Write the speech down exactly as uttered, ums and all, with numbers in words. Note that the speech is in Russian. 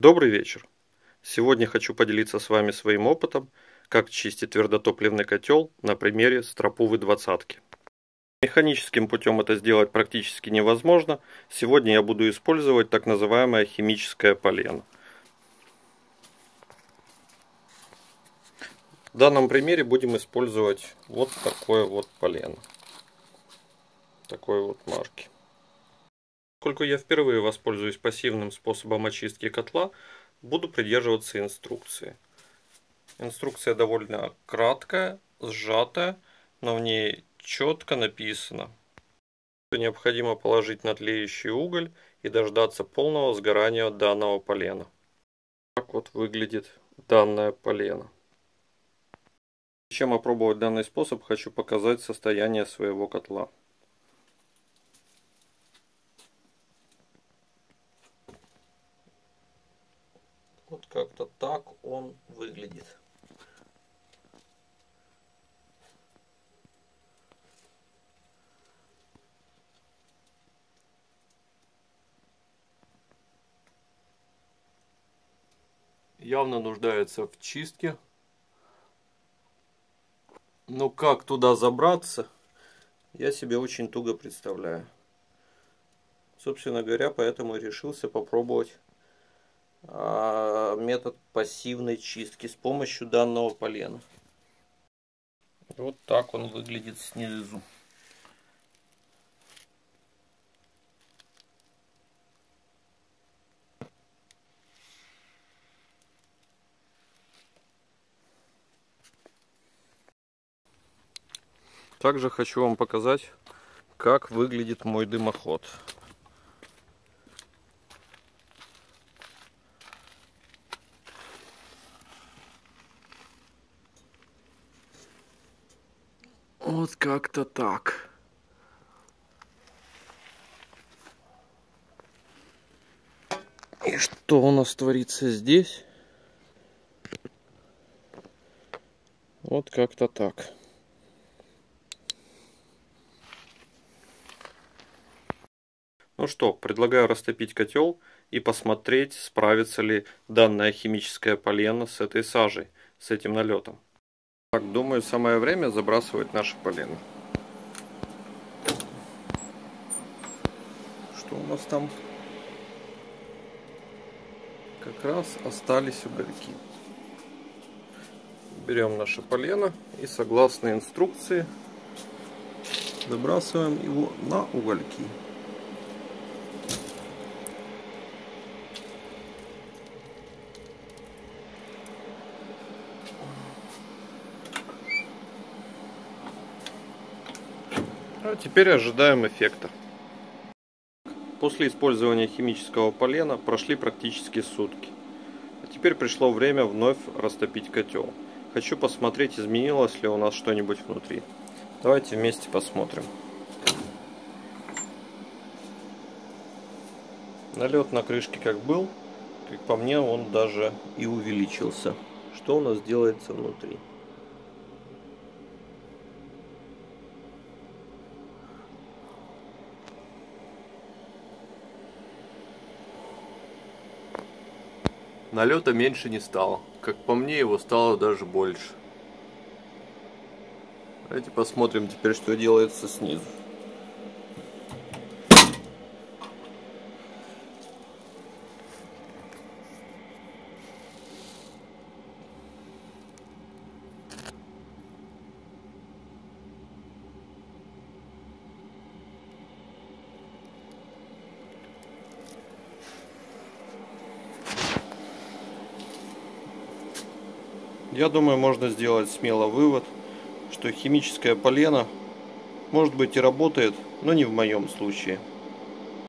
Добрый вечер! Сегодня хочу поделиться с вами своим опытом, как чистить твердотопливный котел на примере Стропувы двадцатки. Механическим путем это сделать практически невозможно. Сегодня я буду использовать так называемое химическое полено. В данном примере будем использовать вот такое вот полено. Такой вот марки. Поскольку я впервые воспользуюсь пассивным способом очистки котла, буду придерживаться инструкции. Инструкция довольно краткая, сжатая, но в ней четко написано, что необходимо положить на тлеющий уголь и дождаться полного сгорания данного полена. Так вот выглядит данное полено. Прежде чем опробовать данный способ, хочу показать состояние своего котла. Вот как-то так он выглядит. Явно нуждается в чистке. Но как туда забраться, я себе очень туго представляю. Собственно говоря, поэтому решился попробовать метод пассивной чистки с помощью данного полена. Вот так он выглядит снизу. Также хочу вам показать, как выглядит мой дымоход. Вот как-то так. И что у нас творится здесь? Вот как-то так. Ну что, предлагаю растопить котел и посмотреть, справится ли данное химическое полено с этой сажей, с этим налетом. Так, думаю, самое время забрасывать наши полено. Что у нас там? Как раз остались угольки. Берем наше полено и, согласно инструкции, забрасываем его на угольки. А теперь ожидаем эффекта. После использования химического полена прошли практически сутки. А теперь пришло время вновь растопить котел. Хочу посмотреть, изменилось ли у нас что-нибудь внутри. Давайте вместе посмотрим. Налет на крышке как был, как по мне, он даже и увеличился. Что у нас делается внутри? Налета меньше не стало. Как по мне, его стало даже больше. Давайте посмотрим теперь, что делается снизу. Я думаю, можно сделать смело вывод, что химическое полено, может быть, и работает, но не в моем случае.